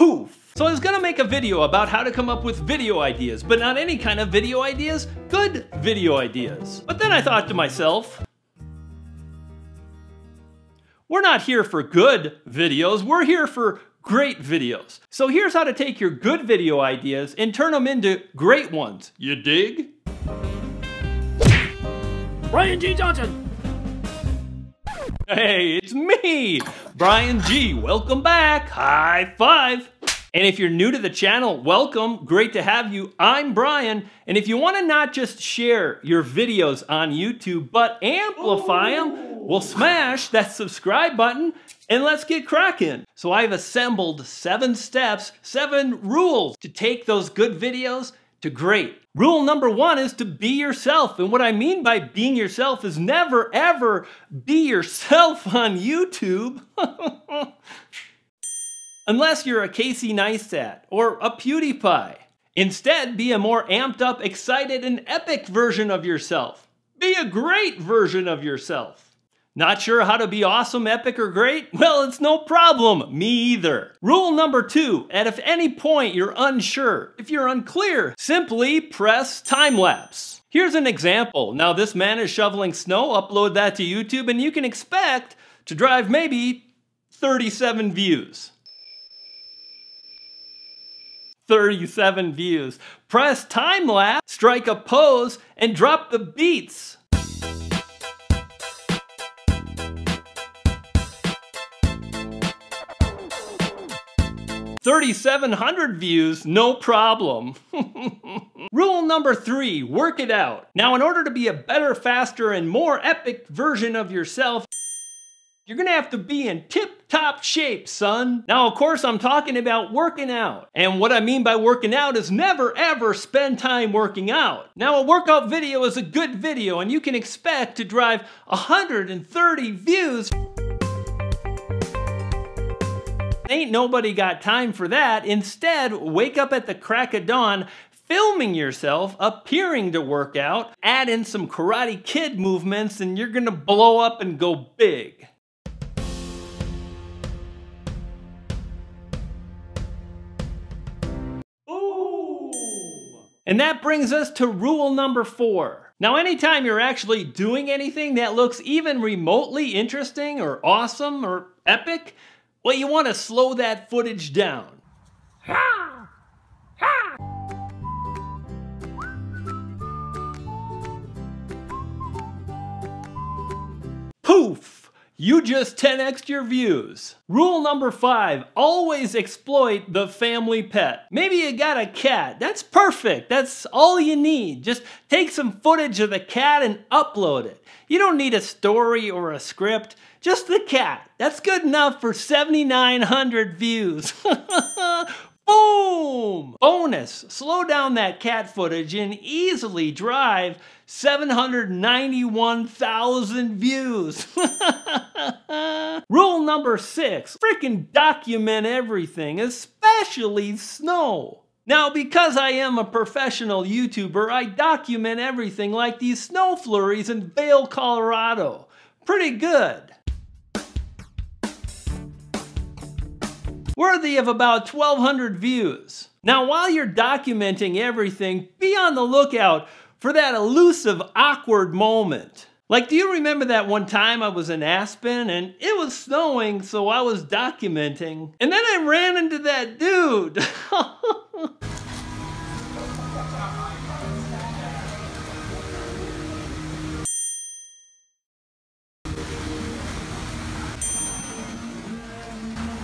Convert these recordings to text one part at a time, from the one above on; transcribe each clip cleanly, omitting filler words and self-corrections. poof. So I was gonna make a video about how to come up with video ideas, but not any kind of video ideas, good video ideas. But then I thought to myself, we're not here for good videos, we're here for great videos. So here's how to take your good video ideas and turn them into great ones. You dig? Brian G. Johnson! Hey, it's me, Brian G. Welcome back, high five! And if you're new to the channel, welcome, great to have you, I'm Brian. And if you wanna not just share your videos on YouTube, but amplify them, well, smash that subscribe button and let's get cracking. So I've assembled 7 steps, 7 rules to take those good videos to great. Rule number 1 is to be yourself. And what I mean by being yourself is never ever be yourself on YouTube. Unless you're a Casey Neistat or a PewDiePie. Instead, be a more amped up, excited, and epic version of yourself. Be a great version of yourself. Not sure how to be awesome, epic, or great? Well, it's no problem, me either. Rule number 2, and if any point you're unsure, if you're unclear, simply press time lapse. Here's an example. Now this man is shoveling snow, upload that to YouTube, and you can expect to drive maybe 37 views. 37 views. Press time lapse, strike a pose, and drop the beats. $3,700 views, no problem. Rule number 3, work it out. Now, in order to be a better, faster, and more epic version of yourself, you're gonna have to be in tip-top shape, son. Now, of course, I'm talking about working out. And what I mean by working out is never, ever spend time working out. Now, a workout video is a good video, and you can expect to drive 130 views. Ain't nobody got time for that. Instead, wake up at the crack of dawn, filming yourself, appearing to work out, add in some Karate Kid movements, and you're gonna blow up and go big. Ooh. And that brings us to rule number 4. Now, anytime you're actually doing anything that looks even remotely interesting or awesome or epic, well, you want to slow that footage down. Ha! Ha! Poof! You just 10x'd your views. Rule number 5, always exploit the family pet. Maybe you got a cat. That's perfect. That's all you need. Just take some footage of the cat and upload it. You don't need a story or a script. Just the cat. That's good enough for 7,900 views. Boom! Bonus, slow down that cat footage and easily drive 791,000 views. Rule number 6, freaking document everything, especially snow. Now, because I am a professional YouTuber, I document everything like these snow flurries in Vail, Colorado. Pretty good. Worthy of about 1,200 views. Now, while you're documenting everything, be on the lookout for that elusive, awkward moment. Like, do you remember that one time I was in Aspen and it was snowing, so I was documenting, and then I ran into that dude.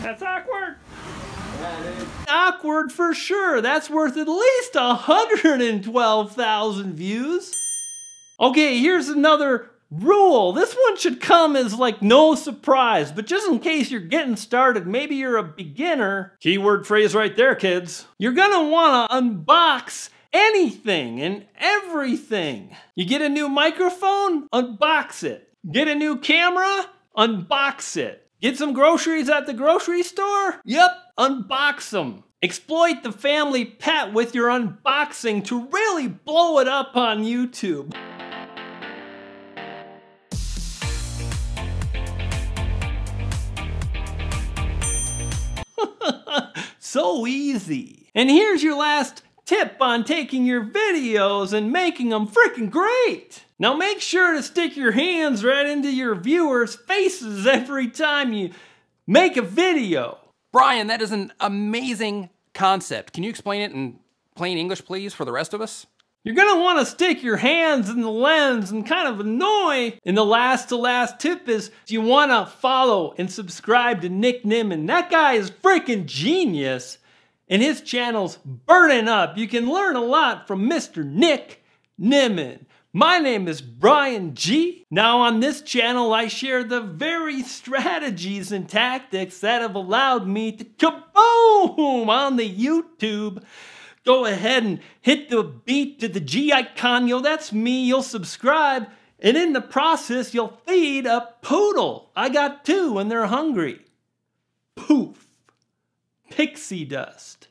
That's awkward. Yeah, it is. Awkward for sure. That's worth at least 112,000 views. Okay, here's another rule. This one should come as like no surprise, but just in case you're getting started, maybe you're a beginner. Keyword phrase right there, kids. You're gonna wanna unbox anything and everything. You get a new microphone, unbox it. Get a new camera, unbox it. Get some groceries at the grocery store? Yep, unbox them. Exploit the family pet with your unboxing to really blow it up on YouTube. so easy. And here's your last tip on taking your videos and making them freaking great. Now make sure to stick your hands right into your viewers' faces every time you make a video. Brian, that is an amazing concept. Can you explain it in plain English, please, for the rest of us? You're gonna wanna stick your hands in the lens and kind of annoy. And the last tip is, if you wanna follow and subscribe to Nick Nimmin, that guy is freaking genius and his channel's burning up. You can learn a lot from Mr. Nick Nimmin. My name is Brian G. Now on this channel, I share the very strategies and tactics that have allowed me to kaboom on the YouTube. Go ahead and hit the beat to the G icon, yo, that's me, you'll subscribe, and in the process, you'll feed a poodle. I got two and they're hungry. Poof. Pixie dust.